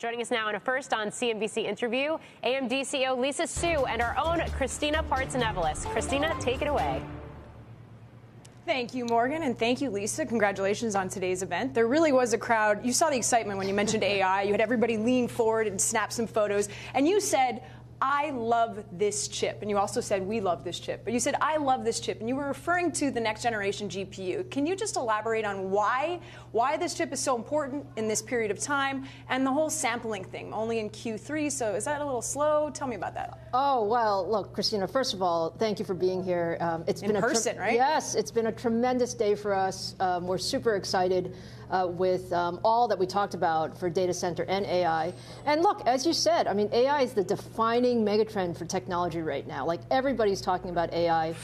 Joining us now in a first on CNBC interview, AMD CEO Lisa Su and our own Kristina Partsinevelos. Kristina, take it away. Thank you, Morgan, and thank you, Lisa. Congratulations on today's event. There really was a crowd. You saw the excitement when you mentioned AI. You had everybody lean forward and snap some photos, and you said, I love this chip. And you also said, we love this chip. But you said, I love this chip. And you were referring to the next generation GPU. Can you just elaborate on why this chip is so important in this period of time? And the whole sampling thing, only in Q3. So is that a little slow? Tell me about that. Oh, well, look, Kristina, first of all, thank you for being here. It's been in person, right? Yes, it's been a tremendous day for us. We're super excited with all that we talked about for data center and AI. And look, as you said, I mean, AI is the defining megatrend for technology right now. Like, everybody's talking about AI.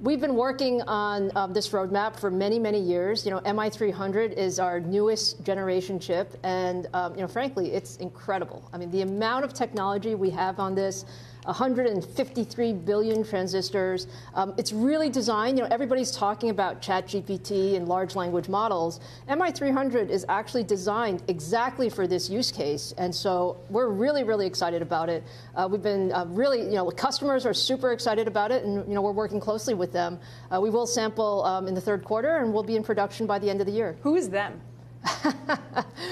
We've been working on this roadmap for many, many years. You know, MI300 is our newest generation chip, and you know, frankly, it's incredible. I mean, the amount of technology we have on this, 153 billion transistors. It's really designed. You know, everybody's talking about ChatGPT and large language models. MI300 is actually designed exactly for this use case, and so we're really, really excited about it. We've been really, you know, customers are super excited about it, and you know, we're working closely with them. We will sample in the third quarter, and we'll be in production by the end of the year. Who is them?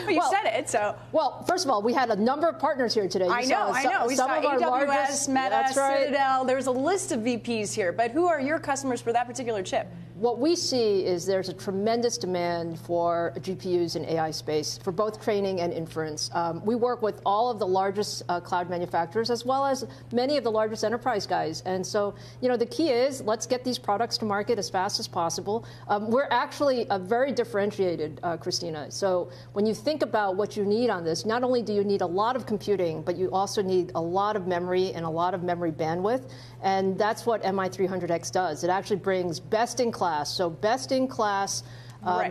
Well, first of all, we had a number of partners here today. I know. We saw AWS, Meta, Citadel. There's a list of VPs here. But who are your customers for that particular chip? What we see is there's a tremendous demand for GPUs in AI space for both training and inference. We work with all of the largest cloud manufacturers as well as many of the largest enterprise guys. And so, you know, the key is let's get these products to market as fast as possible. We're actually very differentiated, Kristina. So when you think about what you need on this, not only do you need a lot of computing, but you also need a lot of memory and a lot of memory bandwidth. And that's what MI300X does. It actually brings best-in-class. So best-in-class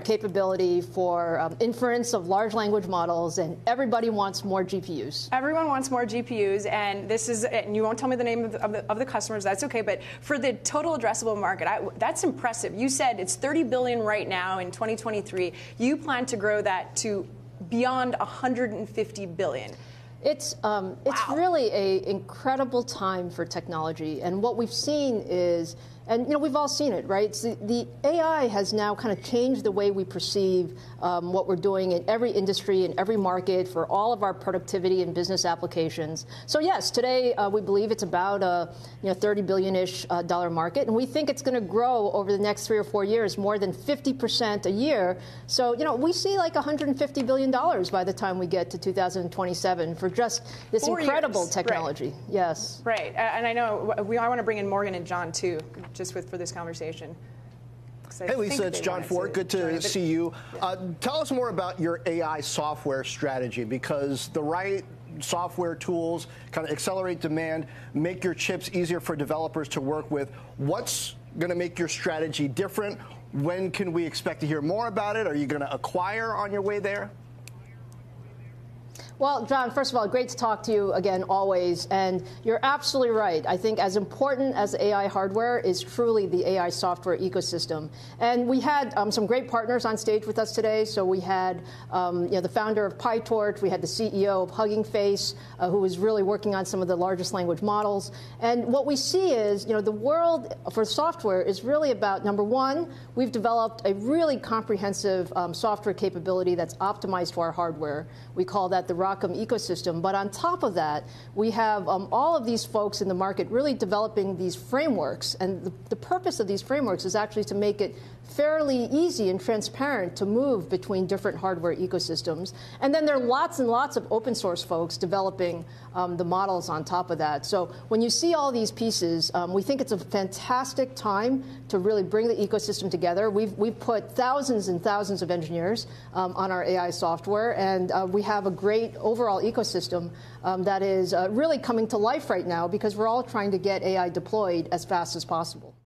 capability for inference of large language models, and everybody wants more GPUs. Everyone wants more GPUs, and this is it. And you won't tell me the name of the customers. That's okay. But for the total addressable market, that's impressive. You said it's 30 billion right now in 2023. You plan to grow that to beyond 150 billion. It's really an incredible time for technology, and what we've seen is. And you know, we've all seen it, right? So the AI has now kind of changed the way we perceive what we're doing in every industry, in every market, for all of our productivity and business applications. So yes, today we believe it's about a $30 billion-ish dollar market, and we think it's going to grow over the next 3 or 4 years more than 50% a year. So you know, we see like $150 billion by the time we get to 2027 for just this incredible technology. Right. Yes. Right, and I know I want to bring in Morgan and John too. Just for this conversation. Hey, Lisa, it's John Fort. Good to see you. Tell us more about your AI software strategy, because the right software tools kind of accelerate demand, make your chips easier for developers to work with. What's going to make your strategy different? When can we expect to hear more about it? Are you going to acquire on your way there? Well, John, first of all, great to talk to you again, always. And you're absolutely right. I think as important as AI hardware is truly the AI software ecosystem. And we had some great partners on stage with us today. So we had the founder of PyTorch. We had the CEO of Hugging Face, who was really working on some of the largest language models. And what we see is, you know, the world for software is really about, number one, we've developed a really comprehensive software capability that's optimized for our hardware. We call that the ecosystem. But on top of that, we have all of these folks in the market really developing these frameworks. And the purpose of these frameworks is actually to make it fairly easy and transparent to move between different hardware ecosystems. And then there are lots and lots of open source folks developing the models on top of that. So when you see all these pieces, we think it's a fantastic time to really bring the ecosystem together. We've put thousands and thousands of engineers on our AI software, and we have a great overall ecosystem that is really coming to life right now because we're all trying to get AI deployed as fast as possible.